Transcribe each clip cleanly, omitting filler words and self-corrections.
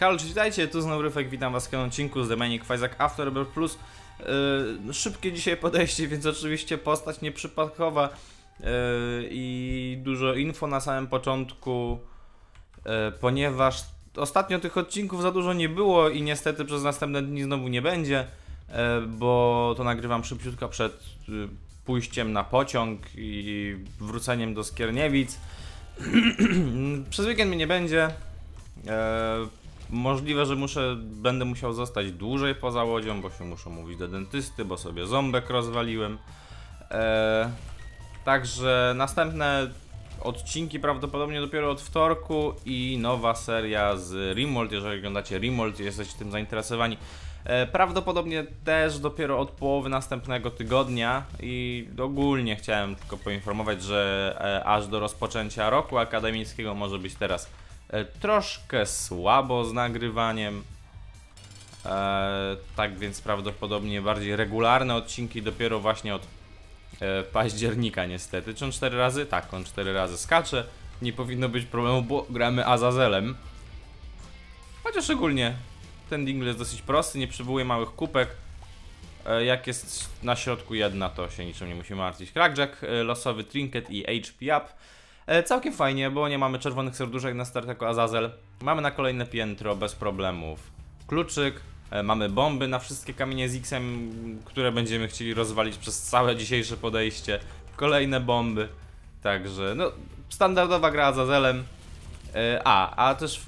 Halo, witajcie, tu znowu Ryfek, witam was w kolejnym odcinku z Demonic Fizak Afterbirth Plus. Szybkie dzisiaj podejście, więc oczywiście postać nieprzypadkowa i dużo info na samym początku, ponieważ ostatnio tych odcinków za dużo nie było i niestety przez następne dni znowu nie będzie, bo to nagrywam szybciutko przed pójściem na pociąg i wróceniem do Skierniewic. Przez weekend mnie nie będzie. Możliwe, że będę musiał zostać dłużej poza łodzią, bo się muszę mówić do dentysty, bo sobie ząbek rozwaliłem. Także następne odcinki prawdopodobnie dopiero od wtorku i nowa seria z Remold. Jeżeli oglądacie Remold i jesteście tym zainteresowani, prawdopodobnie też dopiero od połowy następnego tygodnia. I ogólnie chciałem tylko poinformować, że aż do rozpoczęcia roku akademickiego może być teraz troszkę słabo z nagrywaniem, tak więc prawdopodobnie bardziej regularne odcinki dopiero właśnie od października niestety. Czy on 4 razy? Tak, on 4 razy skacze. Nie powinno być problemu, bo gramy Azazelem. Chociaż ogólnie ten dingle jest dosyć prosty, nie przywołuje małych kupek. Jak jest na środku jedna, to się niczym nie musi martwić. Crackjack, losowy trinket i HP up. Całkiem fajnie, bo nie mamy czerwonych serduszek na start jako Azazel. Mamy na kolejne piętro bez problemów kluczyk, mamy bomby na wszystkie kamienie z X-em, które będziemy chcieli rozwalić przez całe dzisiejsze podejście. Kolejne bomby, także no standardowa gra Azazelem. A też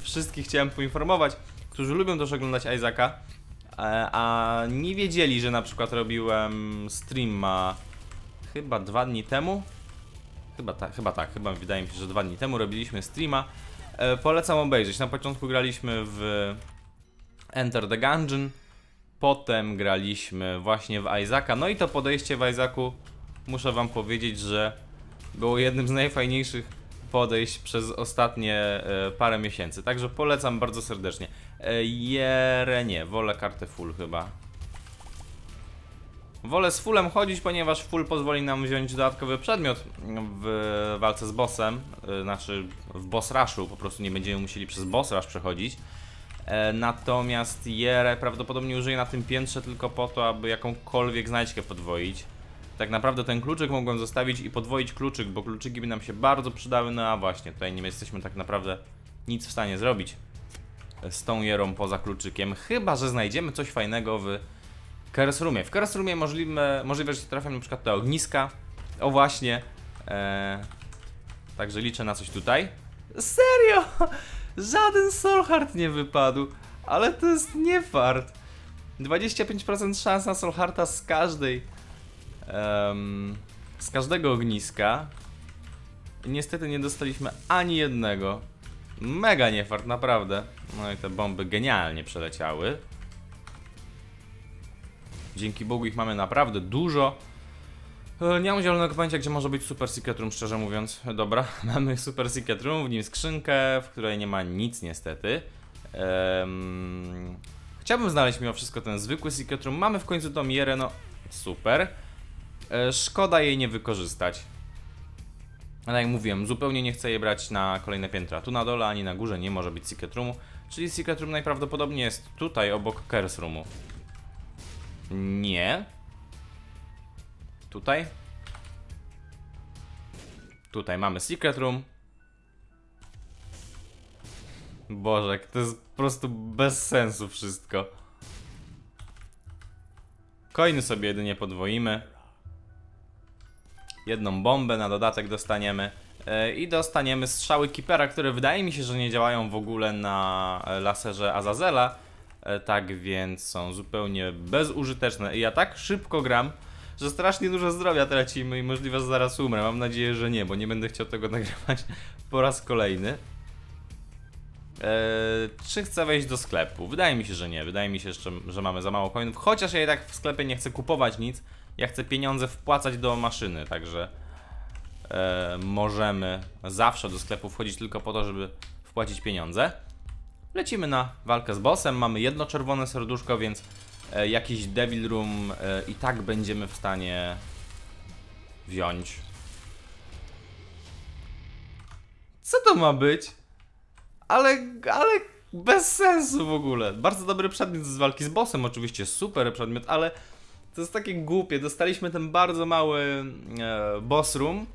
wszystkich chciałem poinformować, którzy lubią też oglądać Isaaca, a nie wiedzieli, że na przykład robiłem streama chyba 2 dni temu. Chyba wydaje mi się, że 2 dni temu robiliśmy streama. Polecam obejrzeć. Na początku graliśmy w Enter the Gungeon, potem graliśmy właśnie w Isaaca. No i to podejście w Isaacu, muszę wam powiedzieć, że było jednym z najfajniejszych podejść przez ostatnie parę miesięcy. Także polecam bardzo serdecznie. Nie, wolę kartę full chyba. Wolę z fullem chodzić, ponieważ full pozwoli nam wziąć dodatkowy przedmiot w walce z bossem, znaczy w boss rushu, po prostu nie będziemy musieli przez boss rush przechodzić. Natomiast Jerę prawdopodobnie użyję na tym piętrze tylko po to, aby jakąkolwiek znajdźkę podwoić. Tak naprawdę ten kluczyk mogłem zostawić i podwoić kluczyk, bo kluczyki by nam się bardzo przydały, no a właśnie tutaj nie jesteśmy tak naprawdę nic w stanie zrobić z tą Jerą poza kluczykiem, chyba że znajdziemy coś fajnego w Curse Roomie. W Curse Roomie możliwe, że się trafią na przykład te ogniska. O właśnie. Także liczę na coś tutaj. Serio! Żaden Soulheart nie wypadł. Ale to jest nie fart. 25% szans na Soulhearta z każdej... z każdego ogniska. Niestety nie dostaliśmy ani jednego. Mega nie fart, naprawdę. No i te bomby genialnie przeleciały. Dzięki Bogu ich mamy naprawdę dużo. Nie mam zielonego pojęcia, gdzie może być Super Secret Room, szczerze mówiąc. Dobra, mamy Super Secret Room, w nim skrzynkę, w której nie ma nic niestety. Chciałbym znaleźć mimo wszystko ten zwykły Secret Room. Mamy w końcu tą Jerę, no super. Szkoda jej nie wykorzystać. Ale jak mówiłem, zupełnie nie chcę jej brać na kolejne piętra. Tu na dole ani na górze nie może być Secret Roomu. Czyli Secret Room najprawdopodobniej jest tutaj obok Curse Roomu. Nie. Tutaj. Tutaj mamy Secret Room. Boże, to jest po prostu bez sensu wszystko. Coiny sobie jedynie podwoimy. Jedną bombę na dodatek dostaniemy. I dostaniemy strzały Keepera, które wydaje mi się, że nie działają w ogóle na laserze Azazela. Tak więc są zupełnie bezużyteczne i ja tak szybko gram, że strasznie dużo zdrowia tracimy i możliwe, że zaraz umrę. Mam nadzieję, że nie, bo nie będę chciał tego nagrywać po raz kolejny. Czy chcę wejść do sklepu? Wydaje mi się, że nie. Wydaje mi się jeszcze, że mamy za mało coinów. Chociaż ja i tak w sklepie nie chcę kupować nic. Ja chcę pieniądze wpłacać do maszyny, także możemy zawsze do sklepu wchodzić tylko po to, żeby wpłacić pieniądze. Lecimy na walkę z bossem, mamy jedno czerwone serduszko, więc jakiś Devil Room i tak będziemy w stanie wziąć. Co to ma być? Ale Bez sensu w ogóle. Bardzo dobry przedmiot z walki z bossem, oczywiście super przedmiot, ale to jest takie głupie. Dostaliśmy ten bardzo mały boss room.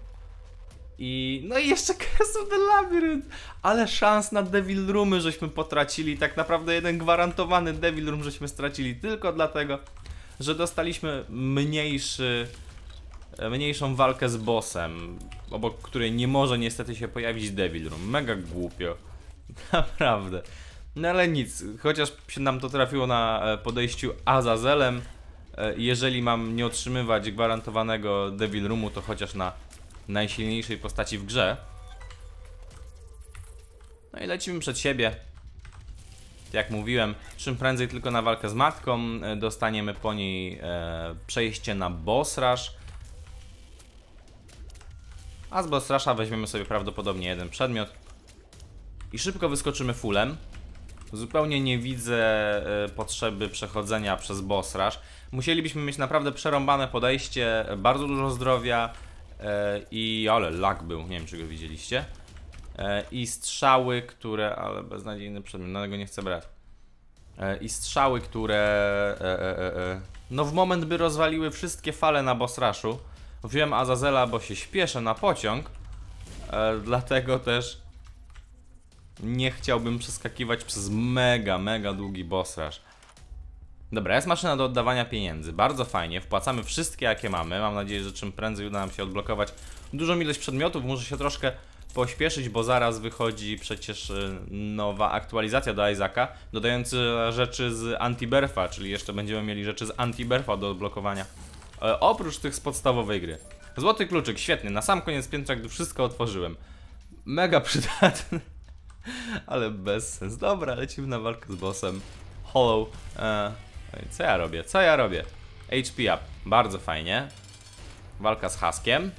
I no i jeszcze Curse of the Labyrinth. Ale szans na Devil Roomy żeśmy potracili. Tak naprawdę jeden gwarantowany Devil Room żeśmy stracili tylko dlatego, że dostaliśmy mniejszą walkę z bossem, obok której nie może niestety się pojawić Devil Room. Mega głupio. Naprawdę. No ale nic, chociaż się nam to trafiło na podejściu Azazelem. Jeżeli mam nie otrzymywać gwarantowanego Devil Roomu, to chociaż na najsilniejszej postaci w grze. No i lecimy przed siebie. Jak mówiłem, czym prędzej tylko na walkę z matką. Dostaniemy po niej przejście na boss rush. A z boss rusha weźmiemy sobie prawdopodobnie jeden przedmiot. I szybko wyskoczymy fullem. Zupełnie nie widzę potrzeby przechodzenia przez boss rush. Musielibyśmy mieć naprawdę przerąbane podejście, bardzo dużo zdrowia i... ale lag był, nie wiem czy go widzieliście. I strzały, które... ale beznadziejny przedmiot, na tego nie chcę brać. I strzały, które... no w moment by rozwaliły wszystkie fale na boss rushu. Wziąłem Azazela, bo się śpieszę na pociąg. Dlatego też nie chciałbym przeskakiwać przez mega długi boss rush. Dobra, jest maszyna do oddawania pieniędzy. Bardzo fajnie, wpłacamy wszystkie jakie mamy. Mam nadzieję, że czym prędzej uda nam się odblokować dużą ilość przedmiotów. Muszę się troszkę pośpieszyć, bo zaraz wychodzi przecież nowa aktualizacja do Isaaca, dodająca rzeczy z Antiberfa, czyli jeszcze będziemy mieli rzeczy z Antiberfa do odblokowania. Oprócz tych z podstawowej gry. Złoty kluczyk, świetny. Na sam koniec piętra, gdy wszystko otworzyłem. Mega przydatny. Ale bez sens. Dobra, lecimy na walkę z bossem. Hollow. Co ja robię? Co ja robię? HP up. Bardzo fajnie. Walka z Huskiem.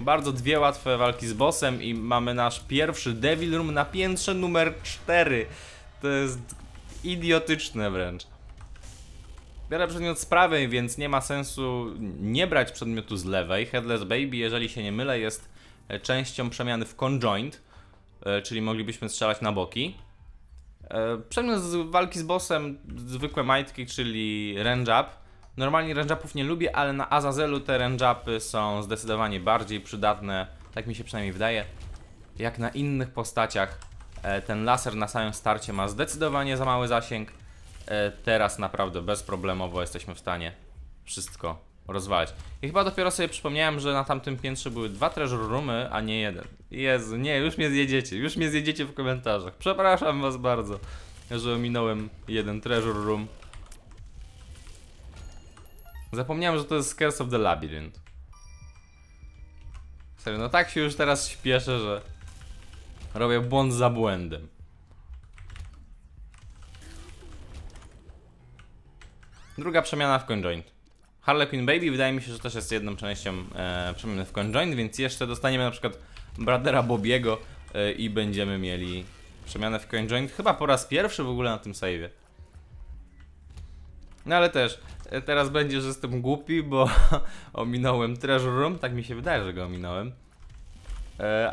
Bardzo dwie łatwe walki z bossem i mamy nasz pierwszy Devil Room na piętrze numer 4. To jest idiotyczne wręcz. Biorę przedmiot z prawej, więc nie ma sensu nie brać przedmiotu z lewej. Headless Baby, jeżeli się nie mylę, jest częścią przemiany w Conjoint, czyli moglibyśmy strzelać na boki. Przedmiot z walki z bossem, zwykłe majtki, czyli range up. Normalnie range upów nie lubię, ale na Azazelu te range upy są zdecydowanie bardziej przydatne, tak mi się przynajmniej wydaje, jak na innych postaciach. Ten laser na samym starcie ma zdecydowanie za mały zasięg. Teraz naprawdę bezproblemowo jesteśmy w stanie wszystko rozwalać. I chyba dopiero sobie przypomniałem, że na tamtym piętrze były 2 treasure roomy, a nie jeden. Jezu, nie, już mnie zjedziecie w komentarzach. Przepraszam was bardzo, że ominąłem jeden treasure room. Zapomniałem, że to jest Curse of the Labyrinth. Serio, no tak się już teraz śpieszę, że robię błąd za błędem. Druga przemiana w Conjoint. Harlequin Baby wydaje mi się, że też jest jedną częścią przemiany w Conjoint, więc jeszcze dostaniemy na przykład Brothera Bobiego i będziemy mieli przemianę w Conjoint chyba po raz pierwszy w ogóle na tym save'ie. No ale też, teraz będzie, że jestem głupi, bo ominąłem Treasure Room, tak mi się wydaje, że go ominąłem.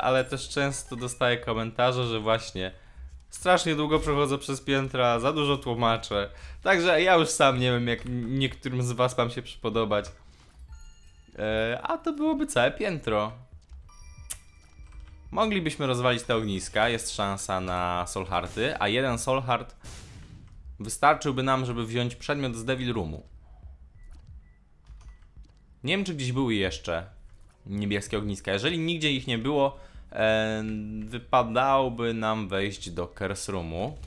Ale też często dostaję komentarze, że właśnie strasznie długo przechodzę przez piętra, za dużo tłumaczę. Także ja już sam nie wiem, jak niektórym z was mam się przypodobać. A to byłoby całe piętro. Moglibyśmy rozwalić te ogniska, jest szansa na soulhearty, a jeden soulheart wystarczyłby nam, żeby wziąć przedmiot z Devil Roomu. Nie wiem, czy gdzieś były jeszcze niebieskie ogniska. Jeżeli nigdzie ich nie było, wypadałoby nam wejść do Curse Roomu.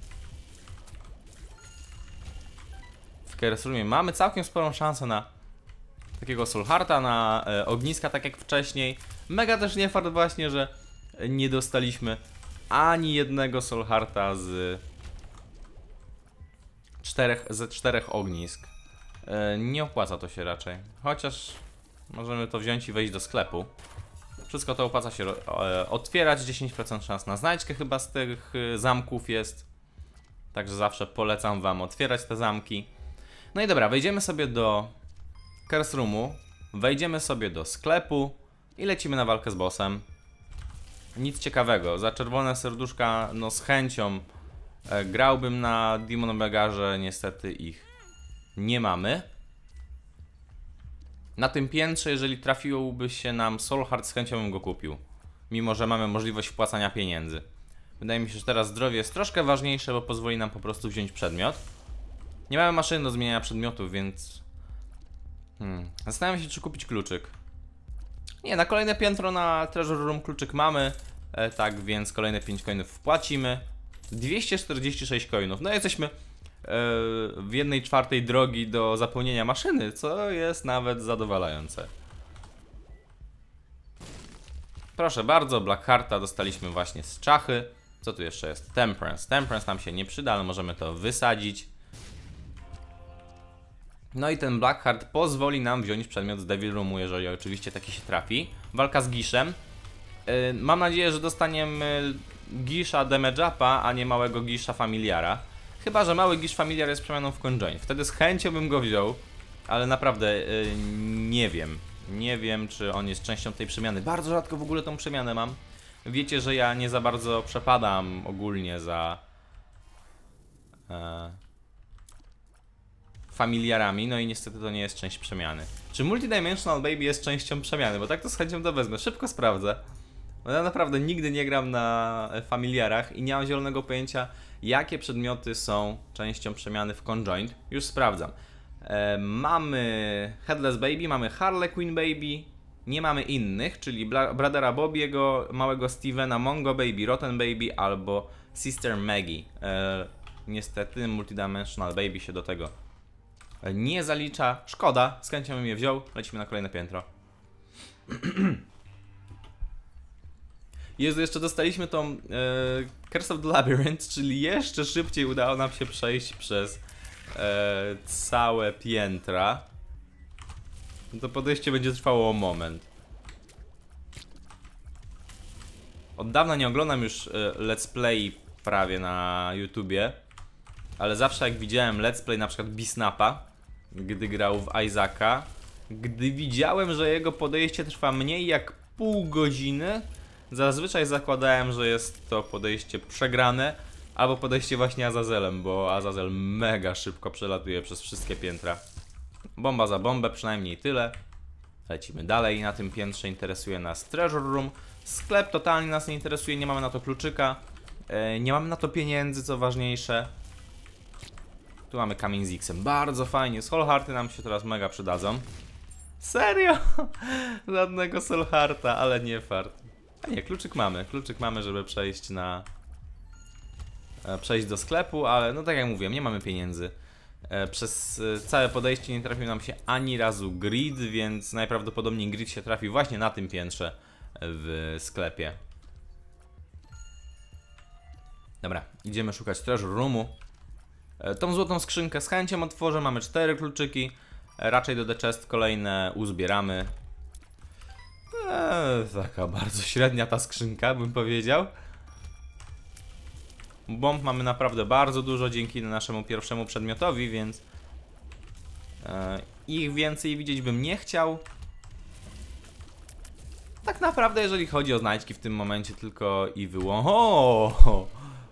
W Curse Roomie mamy całkiem sporą szansę na takiego soulhearta, na ogniska, tak jak wcześniej. Mega też nie fart właśnie, że nie dostaliśmy ani jednego soulhearta ze czterech ognisk. Nie opłaca to się raczej, chociaż możemy to wziąć i wejść do sklepu. Wszystko to opłaca się otwierać, 10% szans na znajdźkę chyba z tych zamków jest. Także zawsze polecam wam otwierać te zamki. No i dobra, wejdziemy sobie do Curse Roomu, wejdziemy sobie do sklepu i lecimy na walkę z bossem. Nic ciekawego, za czerwone serduszka no z chęcią Grałbym na Demon Megarze, niestety ich nie mamy. Na tym piętrze, jeżeli trafiłby się nam Soul Heart, z chęcią bym go kupił. Mimo że mamy możliwość wpłacania pieniędzy. Wydaje mi się, że teraz zdrowie jest troszkę ważniejsze, bo pozwoli nam po prostu wziąć przedmiot. Nie mamy maszyny do zmieniania przedmiotów, więc... Zastanawiam się, czy kupić kluczyk. Nie, na kolejne piętro na Treasure Room kluczyk mamy. Tak więc kolejne 5 coinów wpłacimy. 246 coinów. No jesteśmy w 1/4 drogi do zapełnienia maszyny, co jest nawet zadowalające. Proszę bardzo, Blackhearta dostaliśmy właśnie z czachy. Co tu jeszcze jest? Temperance. Temperance nam się nie przyda, ale możemy to wysadzić. No i ten Blackheart pozwoli nam wziąć przedmiot z Devil Roomu, jeżeli oczywiście taki się trafi. Walka z Giszem. Mam nadzieję, że dostaniemy Gisza Damage Upa, a nie małego Gisza Familiara. Chyba że mały Gisz Familiar jest przemianą w Conjoint. Wtedy z chęcią bym go wziął, ale naprawdę nie wiem. Nie wiem, czy on jest częścią tej przemiany. Bardzo rzadko w ogóle tą przemianę mam. Wiecie, że ja nie za bardzo przepadam ogólnie za familiarami, no i niestety to nie jest część przemiany. Czy Multidimensional Baby jest częścią przemiany? Bo tak to z chęcią to wezmę. Szybko sprawdzę. Bo ja naprawdę nigdy nie gram na familiarach i nie mam zielonego pojęcia, jakie przedmioty są częścią przemiany w Conjoint. Już sprawdzam. Mamy Headless Baby, mamy Harlequin Baby, nie mamy innych, czyli Bradera Bobiego, małego Stevena, Mongo Baby, Rotten Baby albo Sister Maggie. Niestety Multidimensional Baby się do tego nie zalicza. Szkoda, z chęcią bym je wziął. Lecimy na kolejne piętro. Jezu, jeszcze dostaliśmy tą Curse of the Labyrinth, czyli jeszcze szybciej udało nam się przejść przez całe piętra. To podejście będzie trwało o moment. Od dawna nie oglądam już let's play prawie na YouTubie, ale zawsze jak widziałem let's play na przykład Bisnapa, gdy grał w Isaaca, gdy widziałem, że jego podejście trwa mniej jak pół godziny, zazwyczaj zakładałem, że jest to podejście przegrane albo podejście właśnie Azazelem, bo Azazel mega szybko przelatuje przez wszystkie piętra. Bomba za bombę, przynajmniej tyle. Lecimy dalej. Na tym piętrze interesuje nas Treasure Room. Sklep totalnie nas nie interesuje, nie mamy na to kluczyka. Nie mamy na to pieniędzy, co ważniejsze. Tu mamy kamień z X-em. Bardzo fajnie. Soul Hearty nam się teraz mega przydadzą. Serio? Żadnego Soul Hearta, ale nie fart. A nie, kluczyk mamy. Kluczyk mamy, żeby przejść na... Przejść do sklepu, ale no tak jak mówiłem, nie mamy pieniędzy. Przez całe podejście nie trafił nam się ani razu grid, więc najprawdopodobniej grid się trafi właśnie na tym piętrze w sklepie. Dobra, idziemy szukać Treasure Roomu. Tą złotą skrzynkę z chęcią otworzę, mamy 4 kluczyki. Raczej do The Chest kolejne uzbieramy. Taka bardzo średnia ta skrzynka, bym powiedział. Bomb mamy naprawdę bardzo dużo dzięki naszemu pierwszemu przedmiotowi, więc ich więcej widzieć bym nie chciał. Tak naprawdę jeżeli chodzi o znajdźki w tym momencie tylko i wyłącznie. O,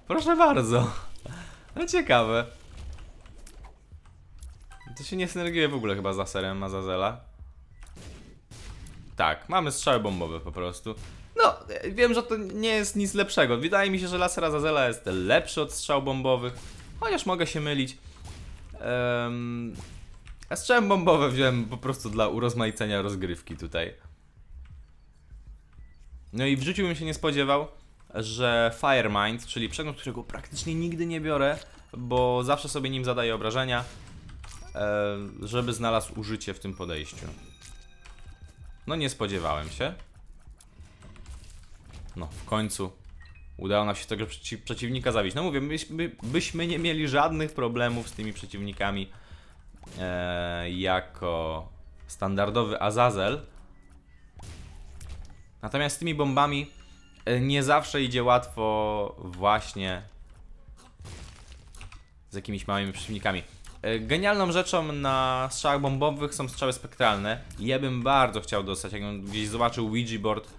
proszę bardzo. No ciekawe. To się nie synergiuje w ogóle chyba z laserem Azazela. Tak, mamy strzały bombowe po prostu. No, wiem, że to nie jest nic lepszego. Wydaje mi się, że laser Azazela jest lepszy od strzał bombowych. Chociaż mogę się mylić. Strzały bombowe wziąłem po prostu dla urozmaicenia rozgrywki tutaj. No i w życiu bym się nie spodziewał, że FireMind, czyli przedmiot, którego praktycznie nigdy nie biorę, bo zawsze sobie nim zadaję obrażenia, żeby znalazł użycie w tym podejściu. No nie spodziewałem się. No, w końcu udało nam się tego przeciwnika zabić. No mówię, byśmy nie mieli żadnych problemów z tymi przeciwnikami jako standardowy Azazel. Natomiast z tymi bombami nie zawsze idzie łatwo właśnie z jakimiś małymi przeciwnikami. Genialną rzeczą na strzałach bombowych są strzały spektralne. Ja bym bardzo chciał dostać, jakbym gdzieś zobaczył Ouija board,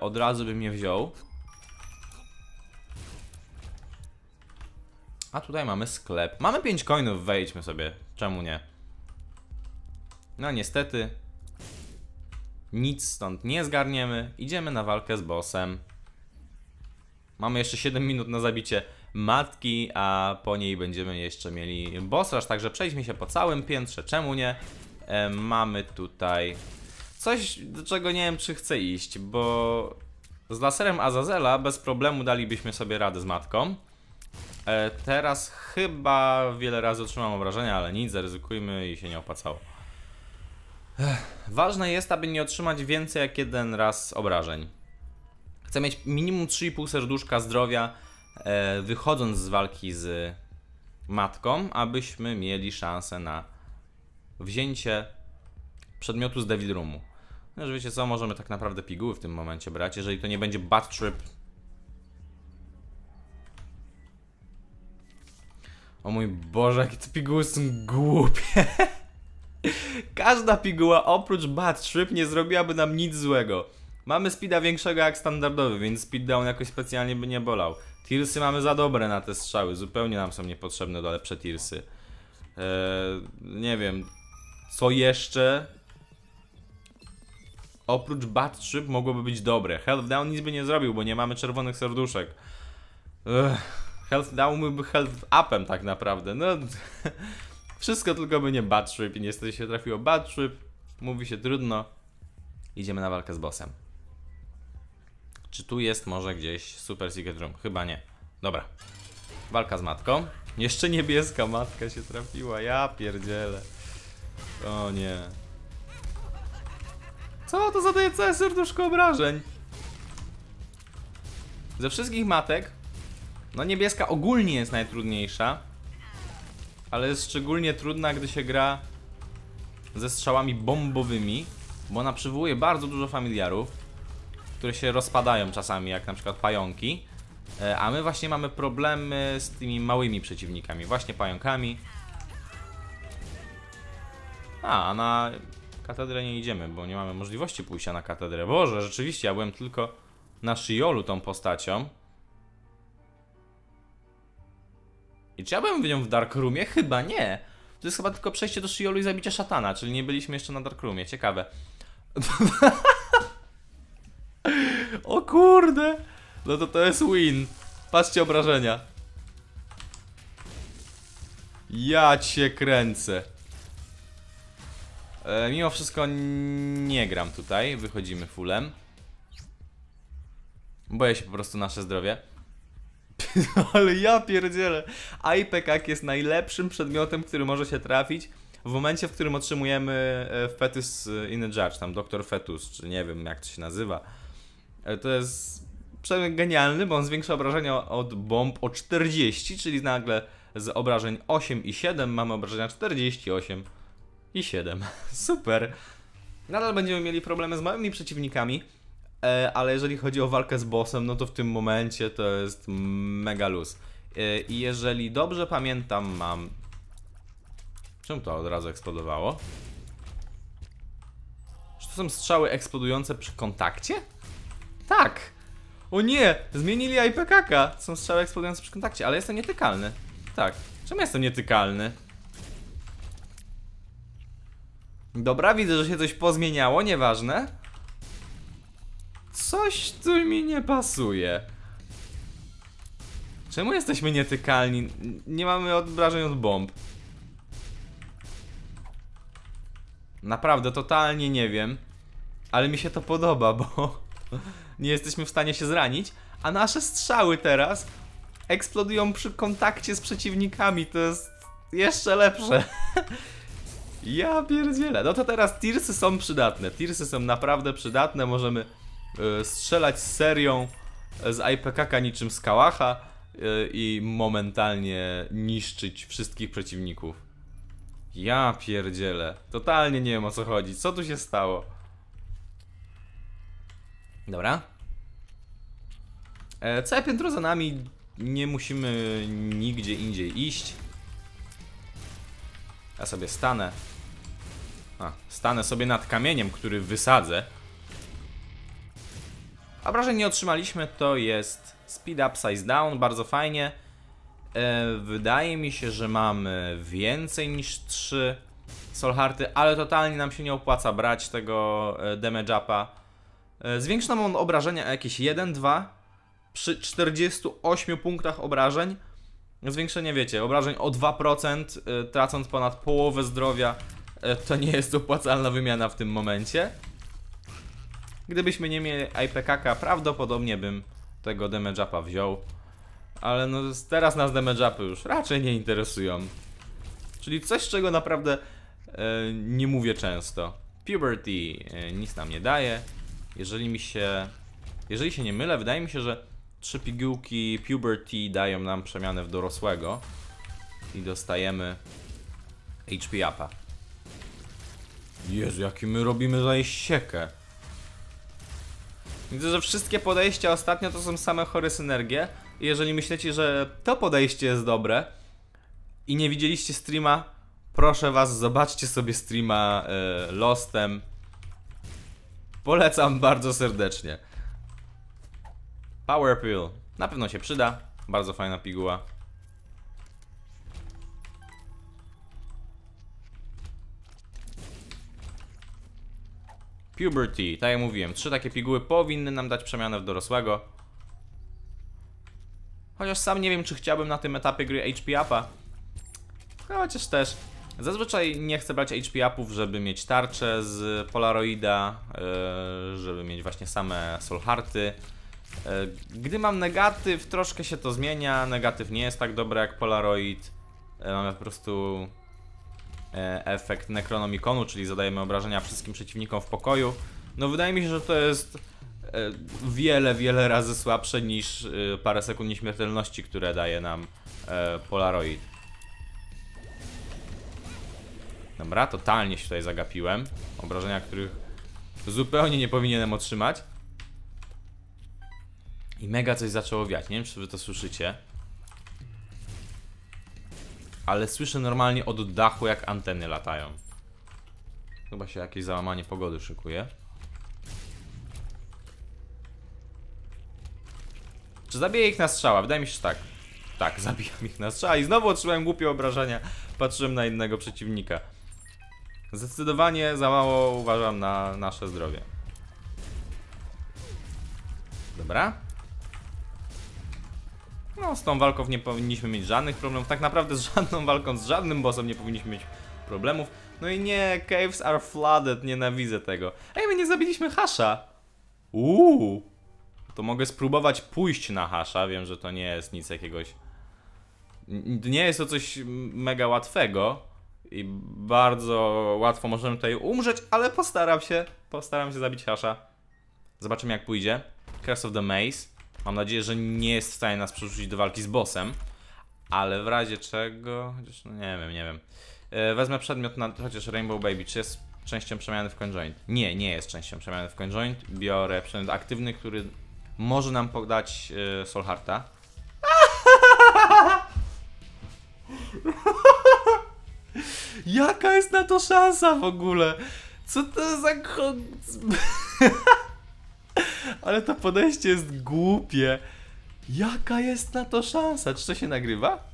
od razu bym je wziął. A tutaj mamy sklep. Mamy 5 coinów, wejdźmy sobie. Czemu nie? No niestety nic stąd nie zgarniemy. Idziemy na walkę z bossem. Mamy jeszcze 7 minut na zabicie matki, a po niej będziemy jeszcze mieli boss rush, także przejdźmy się po całym piętrze, czemu nie? Mamy tutaj coś, do czego nie wiem, czy chcę iść, bo z laserem Azazela bez problemu dalibyśmy sobie radę z matką. Teraz chyba wiele razy otrzymam obrażenia, ale nic, zaryzykujmy i się nie opłacało. Ważne jest, aby nie otrzymać więcej jak jeden raz obrażeń. Chcę mieć minimum 3,5 serduszka zdrowia, wychodząc z walki z matką, abyśmy mieli szansę na wzięcie przedmiotu z Devil Roomu. No, że wiecie co, możemy tak naprawdę piguły w tym momencie brać, jeżeli to nie będzie Bad Trip. O mój Boże, jakie te piguły są głupie. Każda piguła oprócz Bad Trip nie zrobiłaby nam nic złego. Mamy speeda większego jak standardowy, więc speeddown jakoś specjalnie by nie bolał. Tirsy mamy za dobre na te strzały, zupełnie nam są niepotrzebne do lepsze tirsy. Nie wiem, co jeszcze oprócz Bad Trip mogłoby być dobre. Health Down nic by nie zrobił, bo nie mamy czerwonych serduszek. Health Down byłby Health Upem tak naprawdę. No, wszystko tylko by nie Bad Trip i niestety się trafiło Bad Trip. Mówi się trudno. Idziemy na walkę z bossem. Czy tu jest może gdzieś Super Secret Room? Chyba nie. Dobra. Walka z matką. Jeszcze niebieska matka się trafiła. Ja pierdzielę. O nie. Co to zadaje całe serduszko obrażeń? Ze wszystkich matek no niebieska ogólnie jest najtrudniejsza. Ale jest szczególnie trudna, gdy się gra ze strzałami bombowymi, bo ona przywołuje bardzo dużo familiarów, które się rozpadają czasami, jak na przykład pająki. A my właśnie mamy problemy z tymi małymi przeciwnikami, właśnie pająkami. A na katedrę nie idziemy, bo nie mamy możliwości pójścia na katedrę. Boże, rzeczywiście, ja byłem tylko na Shiolu tą postacią. I czy ja byłem w nią w Dark Roomie? Chyba nie. To jest chyba tylko przejście do Shiolu i zabicie szatana, czyli nie byliśmy jeszcze na Dark Roomie. Ciekawe. O kurde. No to jest win. Patrzcie obrażenia. Ja cię kręcę. Mimo wszystko nie gram tutaj. Wychodzimy fullem. Boję się po prostu nasze zdrowie. Ale ja pierdzielę. IPECAC jest najlepszym przedmiotem, który może się trafić w momencie, w którym otrzymujemy Fetus in a Judge, tam Dr. Fetus, czy nie wiem jak to się nazywa. To jest przedmiot genialny, bo on zwiększa obrażenia od bomb o 40, czyli nagle z obrażeń 8 i 7 mamy obrażenia 48 i 7. Super. Nadal będziemy mieli problemy z małymi przeciwnikami, ale jeżeli chodzi o walkę z bossem, no to w tym momencie to jest mega luz. I jeżeli dobrze pamiętam, mam... Czemu to od razu eksplodowało? Czy to są strzały eksplodujące przy kontakcie? Tak! O nie! Zmienili IPECAC-a! Są strzały eksplodujące przy kontakcie, ale jestem nietykalny. Tak. Czemu jestem nietykalny? Dobra, widzę, że się coś pozmieniało, nieważne. Coś tu mi nie pasuje. Czemu jesteśmy nietykalni? Nie mamy obrażeń od bomb. Naprawdę, totalnie nie wiem. Ale mi się to podoba, bo nie jesteśmy w stanie się zranić. A nasze strzały teraz eksplodują przy kontakcie z przeciwnikami. To jest jeszcze lepsze. Ja pierdzielę. No to teraz tirsy są przydatne. Tirsy są naprawdę przydatne. Możemy strzelać serią z IPECAC-a niczym z kałacha i momentalnie niszczyć wszystkich przeciwników. Ja pierdzielę. Totalnie nie wiem o co chodzi. Co tu się stało? Dobra. Całe piętro za nami. Nie musimy nigdzie indziej iść. Ja sobie stanę. Stanę sobie nad kamieniem, który wysadzę. Obrażeń nie otrzymaliśmy. To jest speed up, size down. Bardzo fajnie. Wydaje mi się, że mamy więcej niż 3 Soulhearty, ale totalnie nam się nie opłaca brać tego damage upa. Zwiększa nam on obrażenia o jakieś 1-2 przy 48 punktach obrażeń. Zwiększenie, wiecie, obrażeń o 2%, tracąc ponad połowę zdrowia, to nie jest opłacalna wymiana w tym momencie. Gdybyśmy nie mieli IPECAC-a, prawdopodobnie bym tego damage upa wziął. Ale no teraz nas damage upy już raczej nie interesują. Czyli coś, czego naprawdę nie mówię często. Puberty nic nam nie daje. Jeżeli się nie mylę, wydaje mi się, że 3 pigułki Puberty dają nam przemianę w dorosłego. I dostajemy HP upa. Jezu, jaki my robimy zajeściekę. Widzę, że wszystkie podejścia ostatnio to są same chore synergie. I jeżeli myślicie, że to podejście jest dobre i nie widzieliście streama, proszę was, zobaczcie sobie streama Lostem. Polecam bardzo serdecznie. Power Pill. Na pewno się przyda. Bardzo fajna piguła. Puberty. Tak jak mówiłem, 3 takie piguły powinny nam dać przemianę w dorosłego. Chociaż sam nie wiem, czy chciałbym na tym etapie gry HP upa. No chociaż też. Zazwyczaj nie chcę brać HP upów, żeby mieć tarczę z Polaroida, żeby mieć właśnie same Soulhearty. Gdy mam negatyw, troszkę się to zmienia. Negatyw nie jest tak dobry jak Polaroid. Mamy po prostu efekt Necronomiconu, czyli zadajemy obrażenia wszystkim przeciwnikom w pokoju. No wydaje mi się, że to jest wiele, wiele razy słabsze niż parę sekund nieśmiertelności, które daje nam Polaroid. Dobra, totalnie się tutaj zagapiłem. Obrażenia, których zupełnie nie powinienem otrzymać. I mega coś zaczęło wiać, nie wiem czy wy to słyszycie. Ale słyszę normalnie od dachu, jak anteny latają. Chyba się jakieś załamanie pogody szykuje. Czy zabiję ich na strzała? Wydaje mi się, że tak. Tak, zabijam ich na strzała i znowu otrzymałem głupie obrażenia. Patrzyłem na innego przeciwnika. Zdecydowanie za mało uważam na nasze zdrowie. Dobra. No z tą walką nie powinniśmy mieć żadnych problemów. Tak naprawdę z żadną walką, z żadnym bossem nie powinniśmy mieć problemów. No i nie, Caves are flooded, nienawidzę tego. Ej, my nie zabiliśmy Hasha. To mogę spróbować pójść na Hasha. Wiem, że to nie jest nic jakiegoś... Nie jest to coś mega łatwego. I bardzo łatwo możemy tutaj umrzeć, ale postaram się zabić Hasha. Zobaczymy jak pójdzie. Curse of the Maze. Mam nadzieję, że nie jest w stanie nas przerzucić do walki z bossem. Ale w razie czego... Chociaż no nie wiem. Wezmę przedmiot na chociaż Rainbow Baby. Czy jest częścią przemiany w Conjoint? Nie, nie jest częścią przemiany w Conjoint. Biorę przedmiot aktywny, który może nam podać Soulhearta. Jaka jest na to szansa w ogóle? Co to za... Ale to podejście jest głupie. Jaka jest na to szansa? Czy to się nagrywa?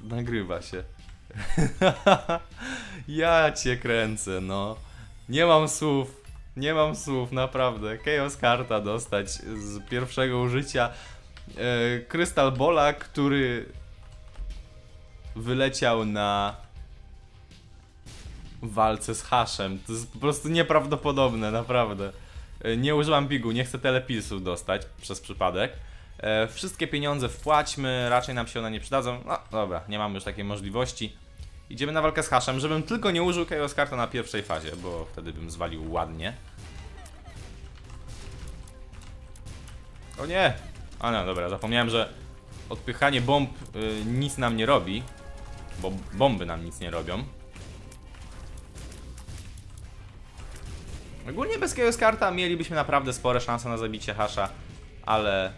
Nagrywa się. Ja cię kręcę, no. Nie mam słów, naprawdę. Chaos Karta dostać z pierwszego użycia. Crystal Balla, który wyleciał na walce z Hashem. To jest po prostu nieprawdopodobne, naprawdę. Nie używam bigu, nie chcę telepilsów dostać przez przypadek. Wszystkie pieniądze wpłaćmy, raczej nam się one nie przydadzą. No dobra, nie mamy już takiej możliwości. Idziemy na walkę z Hashem, żebym tylko nie użył Chaos Karta na pierwszej fazie, bo wtedy bym zwalił ładnie. O nie! A no dobra, zapomniałem, że odpychanie bomb nic nam nie robi. Bo bomby nam nic nie robią. Ogólnie bez Chaos Karta mielibyśmy naprawdę spore szanse na zabicie Hasha, ale...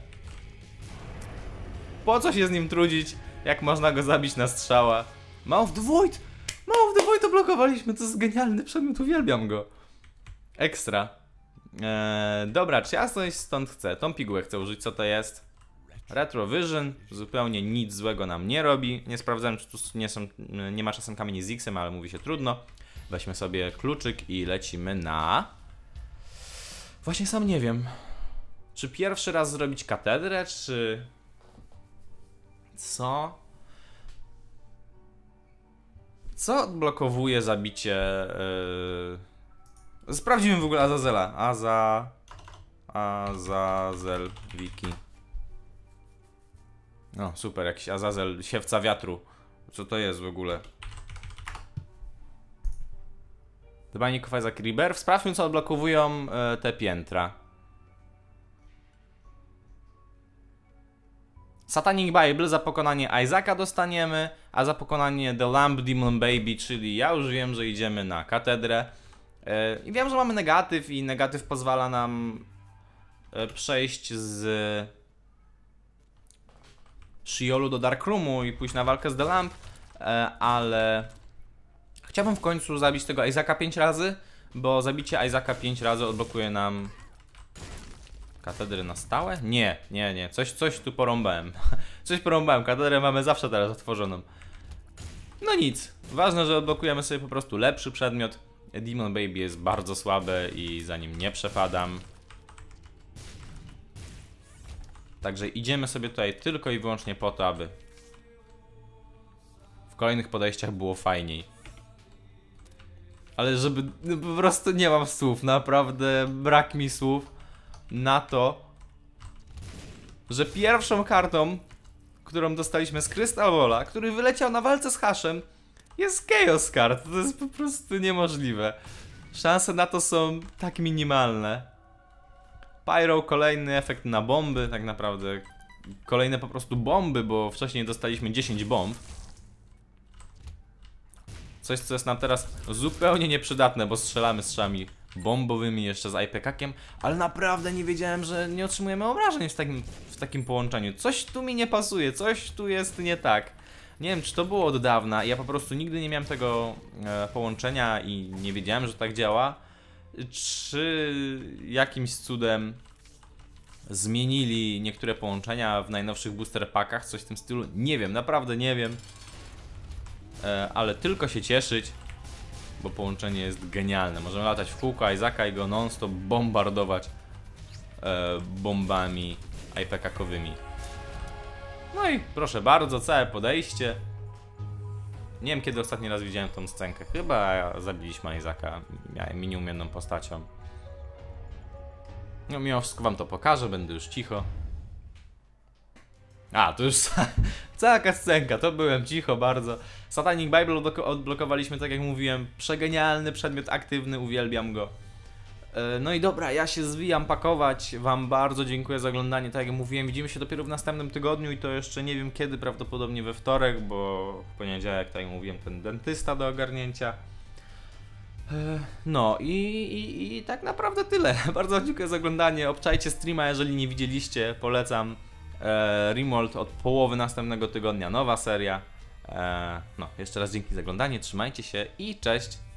Po co się z nim trudzić, jak można go zabić na strzała? Mouth the Void! Mouth the Void oblokowaliśmy, to jest genialny przedmiot, uwielbiam go. Ekstra. Dobra, czy ja coś stąd chcę? Tą pigułę chcę użyć, co to jest? Retrovision zupełnie nic złego nam nie robi. Nie sprawdzałem, czy tu nie ma czasem kamieni z X-em, ale mówi się trudno. Weźmy sobie kluczyk i lecimy na... Właśnie sam nie wiem. Czy pierwszy raz zrobić katedrę, czy... Co? Co odblokowuje zabicie... Sprawdzimy w ogóle Azazela. Azazel wiki. No super, jakiś Azazel, siewca wiatru. Co to jest w ogóle? Demonic Manic Fizak. Sprawdźmy, co odblokowują te piętra. Satanic Bible za pokonanie Isaaca dostaniemy, a za pokonanie The Lamp, Demon Baby, czyli ja już wiem, że idziemy na katedrę. I wiem, że mamy negatyw i negatyw pozwala nam przejść z Shiolu do Darkroomu i pójść na walkę z The Lamp, ale chciałbym w końcu zabić tego Isaaca 5 razy, bo zabicie Isaaca 5 razy odblokuje nam katedry na stałe? Nie, coś tu porąbałem. Coś porąbałem, katedrę mamy zawsze teraz otworzoną. No nic, ważne, że odblokujemy sobie po prostu lepszy przedmiot. Demon Baby jest bardzo słabe i za nim nie przepadam. Także idziemy sobie tutaj tylko i wyłącznie po to, aby w kolejnych podejściach było fajniej. Ale żeby... No po prostu nie mam słów, naprawdę brak mi słów na to, że pierwszą kartą, którą dostaliśmy z Crystal Balla, który wyleciał na walce z Hashem, jest Chaos Card. To jest po prostu niemożliwe. Szanse na to są tak minimalne. Pyro, kolejny efekt na bomby, tak naprawdę kolejne po prostu bomby, bo wcześniej dostaliśmy 10 bomb. Coś, co jest nam teraz zupełnie nieprzydatne, bo strzelamy strzałami bombowymi jeszcze z IPECACiem, ale naprawdę nie wiedziałem, że nie otrzymujemy obrażeń w takim połączeniu. Coś tu mi nie pasuje, coś tu jest nie tak. Nie wiem, czy to było od dawna, ja po prostu nigdy nie miałem tego połączenia i nie wiedziałem, że tak działa. Czy jakimś cudem zmienili niektóre połączenia w najnowszych booster packach, coś w tym stylu? Nie wiem, naprawdę nie wiem. Ale tylko się cieszyć, bo połączenie jest genialne. Możemy latać w kółko Isaaca i go non-stop bombardować bombami IPECAC-owymi. No i proszę bardzo, całe podejście. Nie wiem, kiedy ostatni raz widziałem tą scenkę. Chyba zabiliśmy Isaaca miniumierną postacią. No mimo wszystko wam to pokażę, będę już cicho. A, to już cała scenka, to byłem cicho bardzo. Satanic Bible odblokowaliśmy, tak jak mówiłem. Przegenialny przedmiot aktywny, uwielbiam go. No i dobra, ja się zwijam pakować. Wam bardzo dziękuję za oglądanie. Tak jak mówiłem, widzimy się dopiero w następnym tygodniu i to jeszcze nie wiem kiedy, prawdopodobnie we wtorek, bo w poniedziałek, tak jak mówiłem, ten dentysta do ogarnięcia. No i tak naprawdę tyle. Bardzo dziękuję za oglądanie. Obczajcie streama, jeżeli nie widzieliście, polecam. Remold od połowy następnego tygodnia, nowa seria. No, jeszcze raz dzięki za oglądanie, trzymajcie się i cześć!